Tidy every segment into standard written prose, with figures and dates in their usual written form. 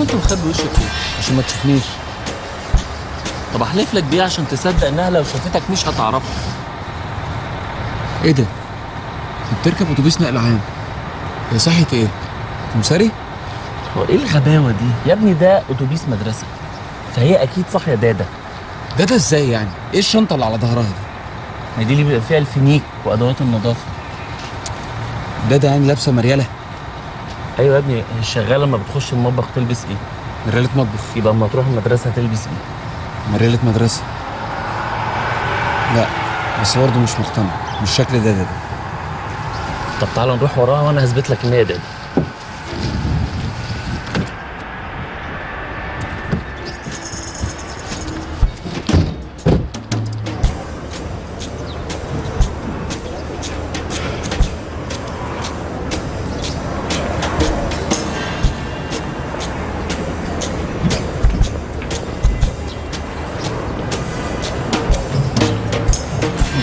هو انت مخبي وشك ليه؟ عشان ما تشوفنيش. طب احلف لك بيه عشان تصدق انها لو شافتك مش هتعرفها. ايه ده؟ انت بتركب اتوبيس نقل عام. يا صحية ايه؟ مساري؟ هو ايه الغباوة دي؟ يا ابني ده اتوبيس مدرسة. فهي اكيد صاحية دادا. دادا ازاي يعني؟ ايه الشنطة اللي على ظهرها دي؟ ما دي اللي بيبقى فيها الفينيك وادوات النظافة. دادا يعني لابسة مريالة؟ ايوه يا ابني. الشغالة لما بتخش المطبخ تلبس ايه؟ مريالة مطبخ. يبقى اما تروح المدرسة تلبس ايه؟ مريالة مدرسة. لا بس برضه مش مقتنع، مش شكل دادا ده. طب تعالى نروح وراها وانا هثبت لك ان هي دادا.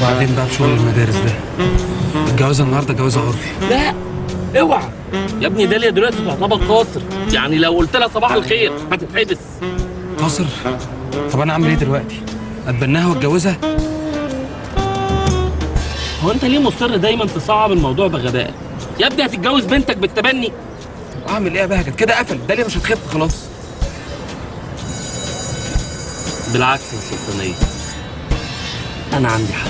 وبعدين بقى في شغل المدارس ده الجوازه النهارده جوازه عرفي. لا اوعى يا ابني، داليا دلوقتي تعتبر قاصر، يعني لو قلت لها صباح الخير هتتحبس. قاصر؟ طب انا اعمل ايه دلوقتي؟ اتبناها واتجوزها؟ هو انت ليه مصر دايما تصعب الموضوع بغباء؟ يا ابني هتتجوز بنتك بالتبني. طب اعمل ايه يا بهجت؟ كده قفل، داليا مش هتخف خلاص. بالعكس يا سلطانيه، انا عندي حل.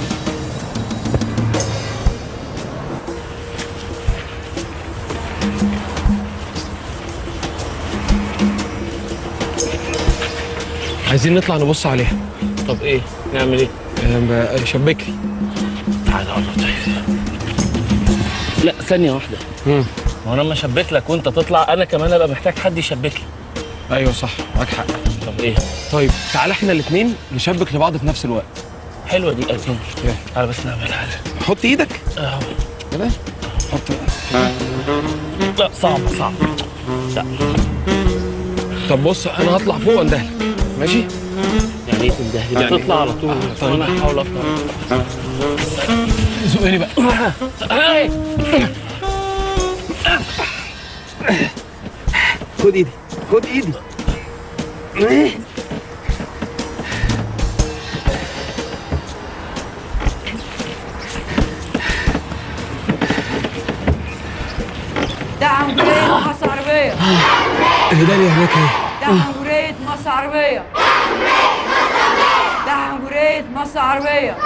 عايزين نطلع نبص عليها. طب ايه؟ نعمل ايه؟ شبك لي. تعالى اقول لك. لا ثانية واحدة. هو انا لما اشبك لك وانت تطلع انا كمان ابقى محتاج حد يشبك لي. ايوه صح، معاك حق. طب ايه؟ طيب تعالى احنا الاثنين نشبك لبعض في نفس الوقت. حلوة دي قوي. تعالى بس نعمل حاجة. حط ايدك. اهو. كده؟ حط. لا صعبة صعبة. لا. طب بص انا هطلع فوق واندهلك. ماشي؟ يعني ايه تندهلي؟ يعني هتطلع على طول وانا هحاول اطلع. زقني بقى. خد ايدي، خد ايدي. ده عمرية مص عربية. ايه ده اللي هناك اهي؟ ده عمرية مص عربية. ده عمرية مص عربية.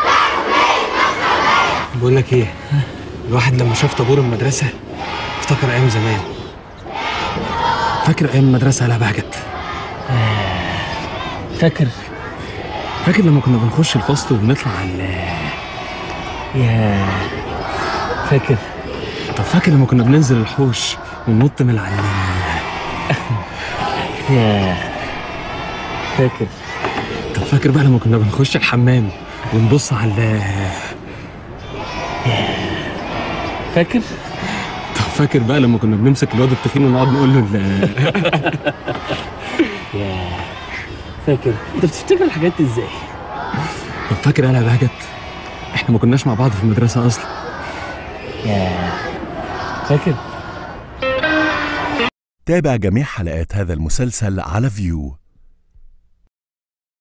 بقول لك ايه؟ الواحد لما شاف طابور المدرسة افتكر ايام زمان. فاكر ايام المدرسة على بهجت؟ فاكر لما كنا بنخش الفصل وبنطلع على فاكر. طب فاكر لما كنا بننزل الحوش وننط من على فاكر. طب فاكر بقى لما كنا بنخش الحمام ونبص على فاكر. طب فاكر بقى لما كنا بنمسك الواد التخين ونقعد نقول له فاكر. انت بتفتكر الحاجات دي ازاي؟ طب فاكر انا بهجت احنا ما كناش مع بعض في المدرسه اصلا. فاكر. تابع جميع حلقات هذا المسلسل على فيو.